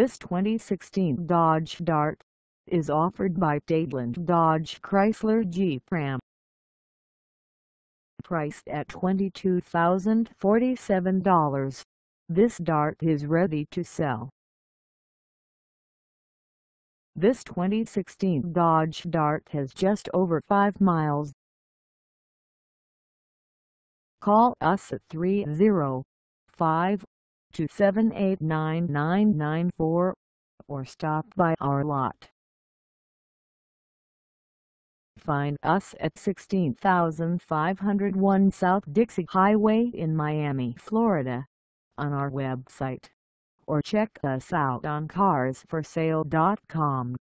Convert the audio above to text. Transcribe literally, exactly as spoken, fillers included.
This twenty sixteen Dodge Dart is offered by Dadeland Dodge Chrysler Jeep Ram. Priced at twenty-two thousand forty-seven dollars, this Dart is ready to sell. This twenty sixteen Dodge Dart has just over five miles. Call us at three oh five, two seven eight, nine nine nine four or stop by our lot. Find us at sixteen thousand five hundred one South Dixie Highway in Miami, Florida, on our website, or check us out on cars for sale dot com.